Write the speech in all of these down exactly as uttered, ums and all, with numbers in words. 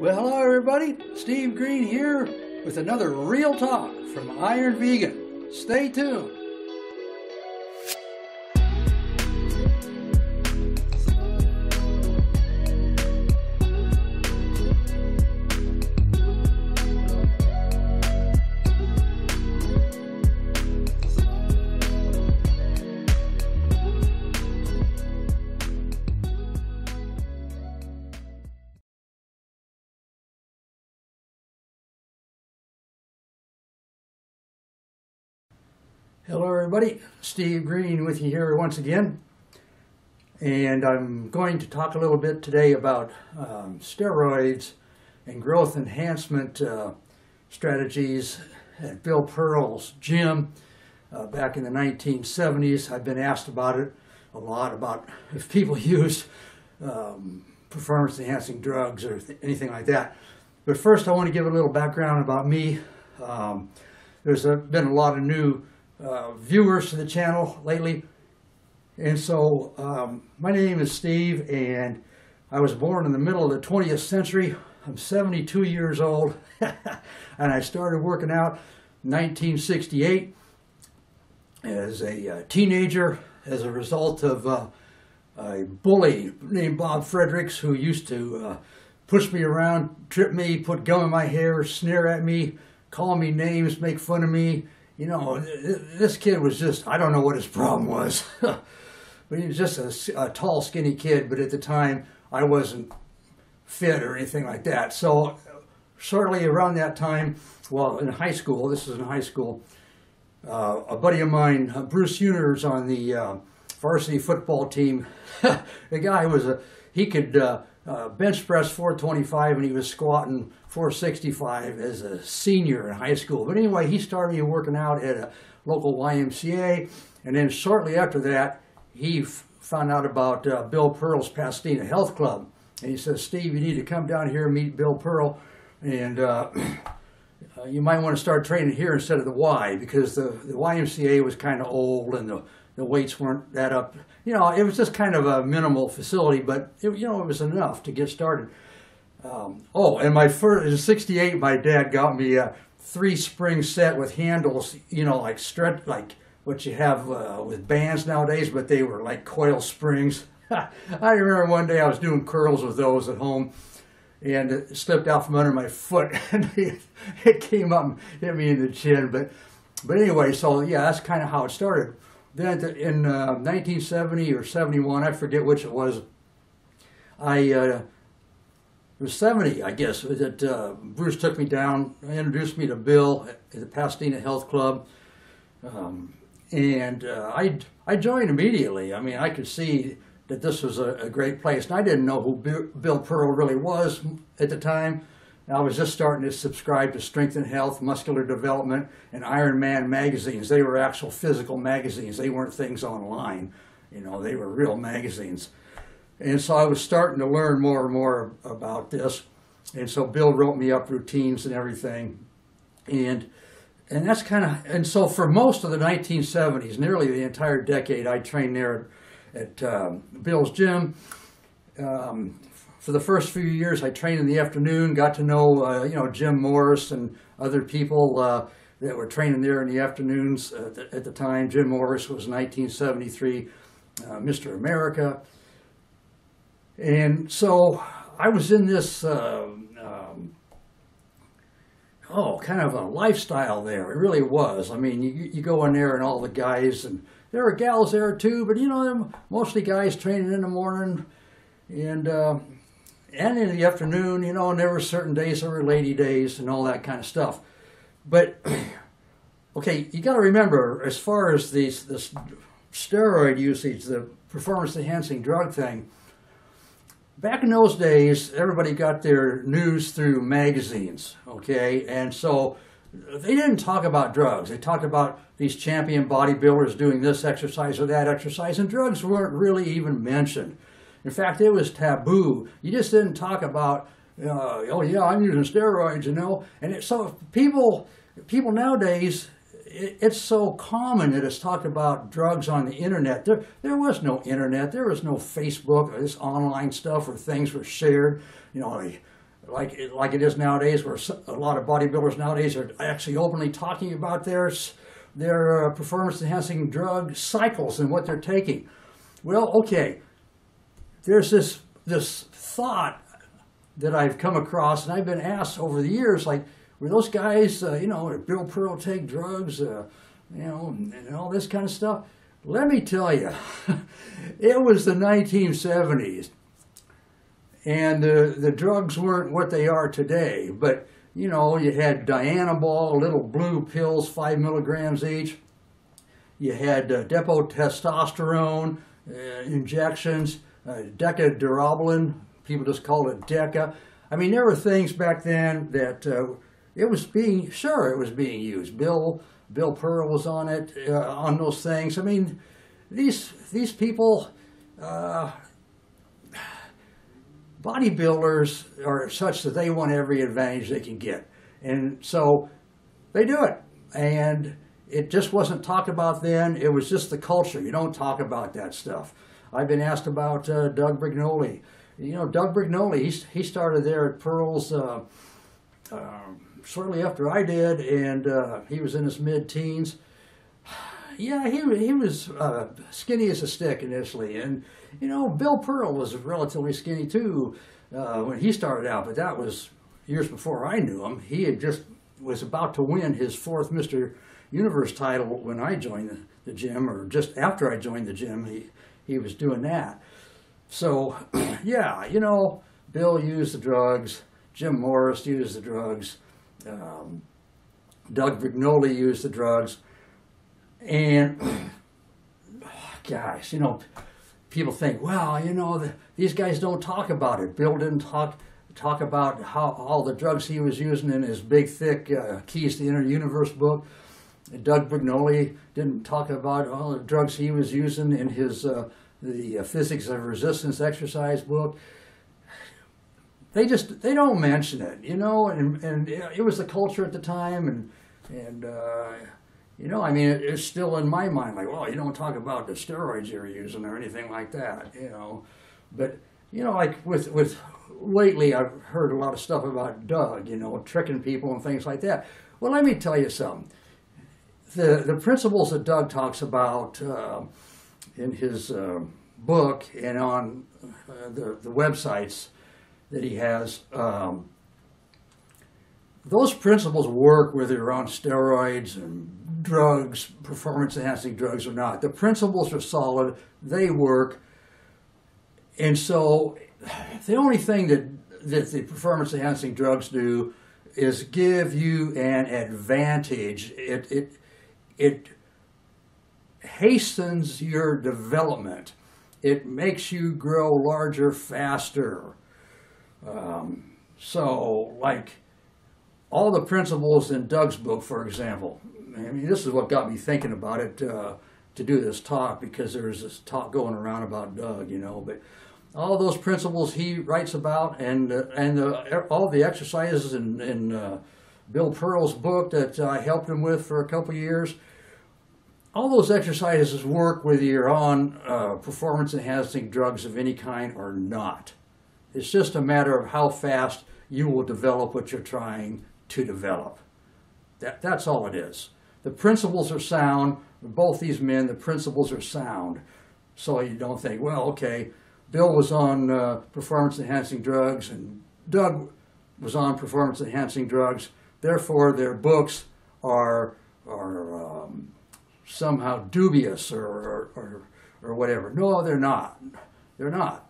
Well, hello everybody, Steve Green here with another Real Talk from Iron Vegan. Stay tuned. Hello everybody, Steve Green with you here once again, and I'm going to talk a little bit today about um, steroids and growth enhancement uh, strategies at Bill Pearl's gym uh, back in the nineteen seventies. I've been asked about it a lot, about if people used um, performance enhancing drugs or anything like that. But first I want to give a little background about me. Um, there's a, been a lot of new Uh, viewers to the channel lately, and so um, my name is Steve, and I was born in the middle of the twentieth century. I'm seventy-two years old and I started working out in nineteen sixty-eight as a uh, teenager as a result of uh, a bully named Bob Fredericks, who used to uh, push me around, trip me, put gum in my hair, sneer at me, call me names, make fun of me. You know, this kid was just, I don't know what his problem was, but he was just a, a tall, skinny kid, but at the time, I wasn't fit or anything like that. So, shortly around that time, well, in high school, this is in high school, uh, a buddy of mine, uh, Bruce Huners, on the uh, varsity football team, the guy was a, he could uh, uh, bench press four twenty-five, and he was squatting four sixty-five as a senior in high school. But anyway, he started working out at a local Y M C A, and then shortly after that, he f found out about uh, Bill Pearl's Pasadena Health Club. And he says, Steve, you need to come down here and meet Bill Pearl, and uh, you might want to start training here instead of the Y, because the, the Y M C A was kind of old, and the, the weights weren't that up. You know, it was just kind of a minimal facility, but it, you know, it was enough to get started. Um, oh, and my first, in sixty-eight, my dad got me a three-spring set with handles, you know, like stretch, like what you have uh, with bands nowadays, but they were like coil springs. I remember one day I was doing curls with those at home, and it slipped out from under my foot, and it, it came up and hit me in the chin. But, but anyway, so yeah, that's kind of how it started. Then in uh, nineteen seventy or seventy-one, I forget which it was, I... Uh, It was seventy, I guess, that uh, Bruce took me down, introduced me to Bill at the Pasadena Health Club, um, and uh, I, I joined immediately. I mean, I could see that this was a, a great place, and I didn't know who Bill Pearl really was at the time. I was just starting to subscribe to Strength and Health, Muscular Development, and Iron Man magazines. They were actual physical magazines. They weren't things online, you know, they were real magazines. And so I was starting to learn more and more about this. And so Bill wrote me up routines and everything. And, and that's kind of, and so for most of the nineteen seventies, nearly the entire decade, I trained there at um, Bill's gym. Um, for the first few years, I trained in the afternoon, got to know, uh, you know, Jim Morris and other people uh, that were training there in the afternoons at the, at the time. Jim Morris was nineteen seventy-three, uh, Mister America. And so I was in this, uh, um, oh, kind of a lifestyle there. It really was. I mean, you, you go in there and all the guys, and there were gals there too, but you know, mostly guys training in the morning and, uh, and in the afternoon, you know, and there were certain days, there were lady days and all that kind of stuff. But, okay, you got to remember, as far as these, this steroid usage, the performance-enhancing drug thing, back in those days, everybody got their news through magazines, okay? And so they didn't talk about drugs. They talked about these champion bodybuilders doing this exercise or that exercise, and drugs weren't really even mentioned. In fact, it was taboo. You just didn't talk about, uh, oh yeah, I'm using steroids, you know? And it, so people, people nowadays, it, it's so common that it's talked about drugs on the internet. There, there was no internet. There was no Facebook or this online stuff where things were shared. You know, they, like it, like it is nowadays, where a lot of bodybuilders nowadays are actually openly talking about their, their uh, performance-enhancing drug cycles and what they're taking. Well, okay, there's this, this thought that I've come across, and I've been asked over the years, like, were those guys, uh, you know, Bill Pearl take drugs, uh, you know, and, and all this kind of stuff? Let me tell you, it was the nineteen seventies, and uh, the drugs weren't what they are today, but, you know, you had Dianabol, little blue pills, five milligrams each. You had uh, Depo-Testosterone uh, injections, uh, Deca Durabolin, people just called it Deca. I mean, there were things back then that uh, it was being, sure, it was being used. Bill, Bill Pearl was on it, uh, on those things. I mean, these, these people, uh, bodybuilders are such that they want every advantage they can get. And so they do it. And it just wasn't talked about then. It was just the culture. You don't talk about that stuff. I've been asked about uh, Doug Brignole. You know, Doug Brignole, he, he started there at Pearl's uh, uh, shortly after I did, and uh, he was in his mid-teens. Yeah, he, he was uh, skinny as a stick initially. And, you know, Bill Pearl was relatively skinny, too, uh, when he started out. But that was years before I knew him. He had just was about to win his fourth Mister Universe title when I joined the, the gym, or just after I joined the gym, he, he was doing that. So, yeah, you know, Bill used the drugs, Jim Morris used the drugs, um, Doug Brignole used the drugs, and, gosh, you know, people think, well, you know, the, these guys don't talk about it. Bill didn't talk talk about how all the drugs he was using in his big, thick uh, Keys to the Inner Universe book. Doug Brignole didn't talk about all the drugs he was using in his uh, the uh, Physics of Resistance exercise book. They just they don't mention it, you know. And and it was the culture at the time, and and uh, you know, I mean, it, it's still in my mind, like, well, you don't talk about the steroids you're using or anything like that, you know. But you know, like with with lately, I've heard a lot of stuff about Doug, you know, tricking people and things like that. Well, let me tell you something. The, the principles that Doug talks about uh, in his uh, book and on uh, the, the websites that he has, um, those principles work whether you're on steroids and drugs, performance-enhancing drugs or not. The principles are solid. They work. And so the only thing that, that the performance-enhancing drugs do is give you an advantage. It, it It hastens your development. It makes you grow larger, faster. Um, so, like, all the principles in Doug's book, for example, I mean, this is what got me thinking about it uh, to do this talk, because there was this talk going around about Doug, you know, but all those principles he writes about, and, uh, and the, all the exercises in, in uh, Bill Pearl's book that I helped him with for a couple years, all those exercises work whether you're on uh, performance-enhancing drugs of any kind or not. It's just a matter of how fast you will develop what you're trying to develop. That, that's all it is. The principles are sound. Both these men, the principles are sound. So you don't think, well, okay, Bill was on uh, performance-enhancing drugs and Doug was on performance-enhancing drugs, therefore their books are, are um, somehow dubious or, or, or, or whatever. No, they're not. They're not.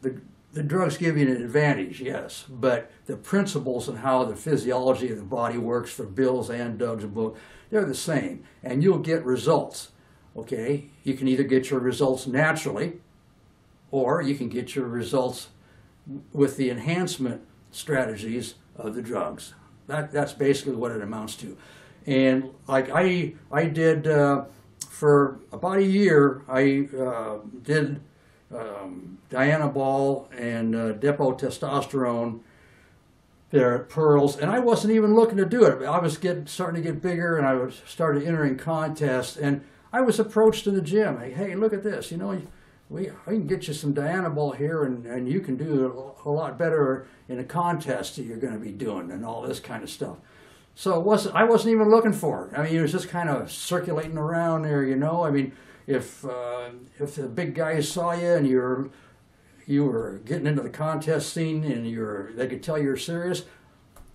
The, the drugs give you an advantage, yes, but the principles and how the physiology of the body works for Bill's and Doug's book, they're the same, and you'll get results, okay? You can either get your results naturally, or you can get your results with the enhancement strategies of the drugs. That, that's basically what it amounts to. And like I, I did uh, for about a year, I uh, did um, Dianabol and uh, Depo-Testosterone there at Pearl's, and I wasn't even looking to do it. I was getting, starting to get bigger, and I was started entering contests, and I was approached in the gym, like, hey, look at this, you know, we, we can get you some Dianabol here, and, and you can do a lot better in a contest that you're going to be doing and all this kind of stuff. So it wasn't, I wasn't even looking for it. I mean, it was just kind of circulating around there, you know. I mean, if, uh, if the big guys saw you and you were, you were getting into the contest scene and you were, they could tell you were serious,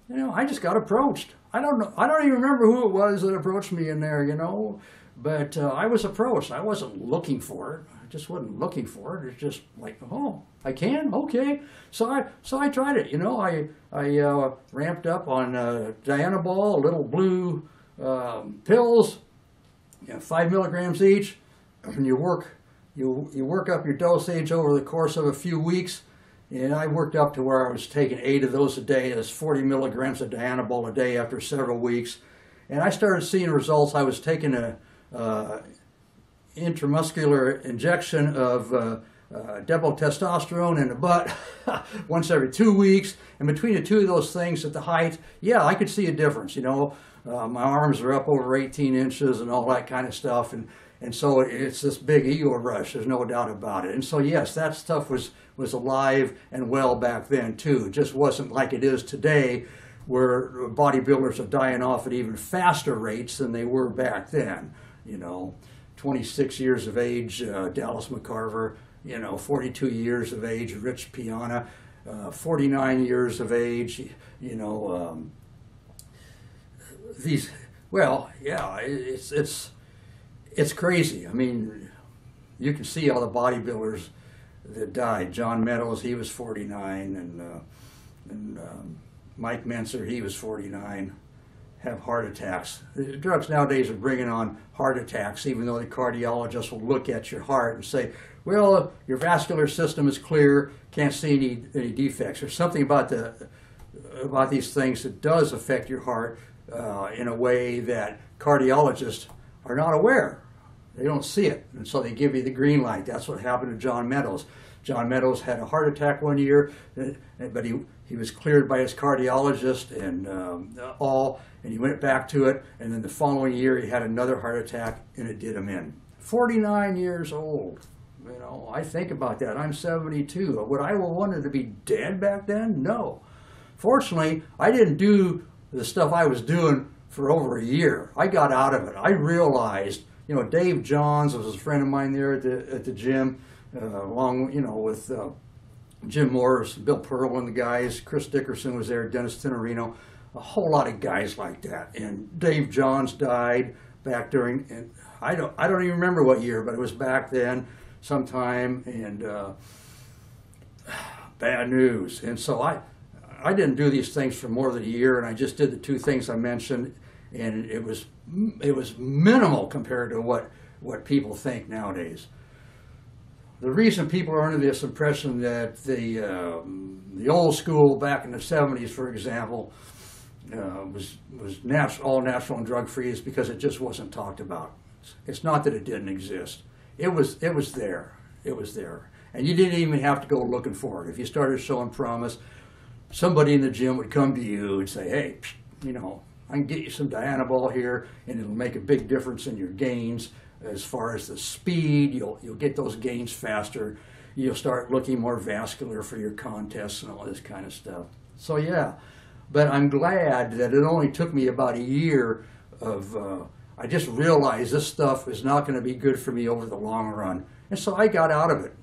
you know, I just got approached. I don't know, I don't even remember who it was that approached me in there, you know. But uh, I was approached. I wasn't looking for it. I just wasn't looking for it. It's just like, oh, I can? Okay. So I, so I tried it. You know, I, I uh, ramped up on uh, Dianabol, little blue um, pills, you know, five milligrams each. And you work, you, you work up your dosage over the course of a few weeks. And I worked up to where I was taking eight of those a day. That's forty milligrams of Dianabol a day after several weeks. And I started seeing results. I was taking a Uh, intramuscular injection of uh, uh, Depo-Testosterone in the butt once every two weeks. And between the two of those things at the height, yeah, I could see a difference, you know. Uh, my arms are up over eighteen inches and all that kind of stuff. And, and so it's this big ego rush, there's no doubt about it. And so, yes, that stuff was, was alive and well back then, too. It just wasn't like it is today, where bodybuilders are dying off at even faster rates than they were back then. You know, twenty-six years of age, uh, Dallas McCarver, you know, forty-two years of age, Rich Piana, uh, forty-nine years of age, you know, um, these, well, yeah, it's, it's, it's crazy. I mean, you can see all the bodybuilders that died. John Meadows, he was forty-nine, and, uh, and um, Mike Mentzer, he was forty-nine. Have heart attacks. The drugs nowadays are bringing on heart attacks, even though the cardiologist will look at your heart and say, well, your vascular system is clear, can't see any, any defects. There's something about, the, about these things that does affect your heart uh, in a way that cardiologists are not aware. They don't see it, and so they give you the green light. That's what happened to John Meadows. John Meadows had a heart attack one year, but he, he was cleared by his cardiologist and um, all, and he went back to it, and then the following year he had another heart attack, and it did him in. forty-nine years old, you know, I think about that. I'm seventy-two. Would I have wanted to be dead back then? No. Fortunately, I didn't do the stuff I was doing for over a year. I got out of it. I realized, you know, Dave Johns was a friend of mine there at the, at the gym, Uh, along, you know, with uh, Jim Morris, Bill Pearl and the guys. Chris Dickerson was there, Dennis Tinerino, a whole lot of guys like that. And Dave Johns died back during, and I don't, I don't even remember what year, but it was back then sometime, and uh, bad news. And so I, I didn't do these things for more than a year, and I just did the two things I mentioned, and it was, it was minimal compared to what, what people think nowadays. The reason people are under this impression that the, um, the old school back in the seventies, for example, uh, was, was nat all natural and drug-free is because it just wasn't talked about. It's not that it didn't exist. It was, it was there. It was there. And you didn't even have to go looking for it. If you started showing promise, somebody in the gym would come to you and say, hey, you know, I can get you some Dianabol here, and it'll make a big difference in your gains. As far as the speed, you'll, you'll get those gains faster. You'll start looking more vascular for your contests and all this kind of stuff. So yeah, but I'm glad that it only took me about a year of, uh, I just realized this stuff is not going to be good for me over the long run. And so I got out of it.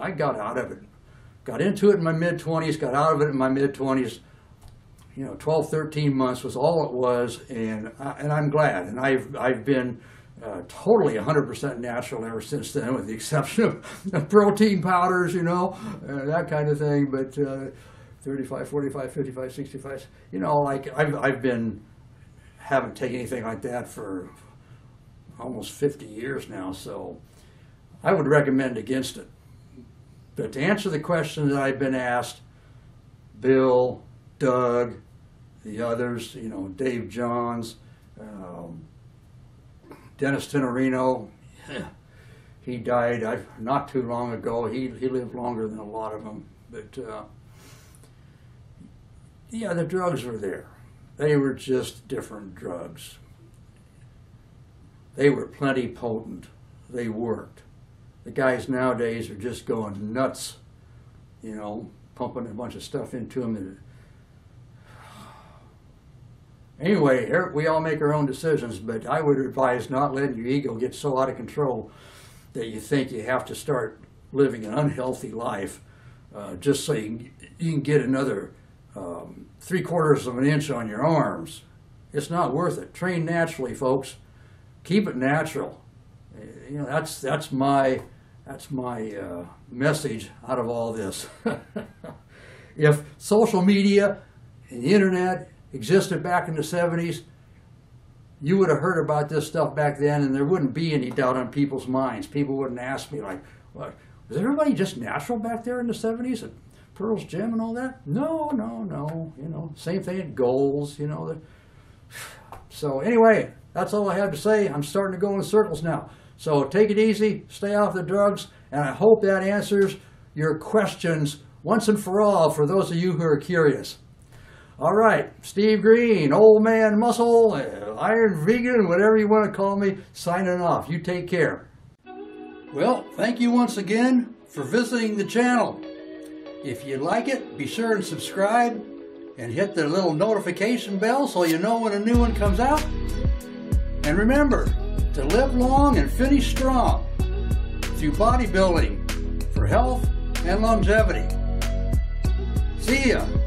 I got out of it. Got into it in my mid-twenties, got out of it in my mid-twenties. You know, twelve, thirteen months was all it was, and, I, and I'm glad. And I've, I've been... Uh, totally one hundred percent natural ever since then, with the exception of, of protein powders, you know, uh, that kind of thing. But uh, thirty-five, forty-five, fifty-five, sixty-five, you know, like I've, I've been, haven't taken anything like that for almost fifty years now. So I would recommend against it. But to answer the question that I've been asked, Bill, Doug, the others, you know, Dave Johns, um, Dennis Tinerino, he died I, not too long ago. He, he lived longer than a lot of them. But, uh, yeah, the drugs were there. They were just different drugs. They were plenty potent. They worked. the guys nowadays are just going nuts, you know, pumping a bunch of stuff into them. And anyway, we all make our own decisions, but I would advise not letting your ego get so out of control that you think you have to start living an unhealthy life uh, just so you, you can get another um, three quarters of an inch on your arms. It's not worth it. Train naturally, folks. Keep it natural. You know, that's that's my that's my uh, message out of all this. If social media and the internet existed back in the seventies, you would have heard about this stuff back then, and there wouldn't be any doubt on people's minds. People wouldn't ask me, like, well, was everybody just natural back there in the seventies at Pearl's Gym and all that? No, no, no. You know, same thing at Gold's, you know. So anyway, that's all I have to say. I'm starting to go in circles now. So take it easy, stay off the drugs, and I hope that answers your questions once and for all for those of you who are curious. All right, Steve Green, Old Man Muscle, Iron Vegan, whatever you want to call me, signing off. You take care. Well, thank you once again for visiting the channel. If you like it, be sure and subscribe and hit the little notification bell so you know when a new one comes out. And remember to live long and finish strong through bodybuilding for health and longevity. See ya.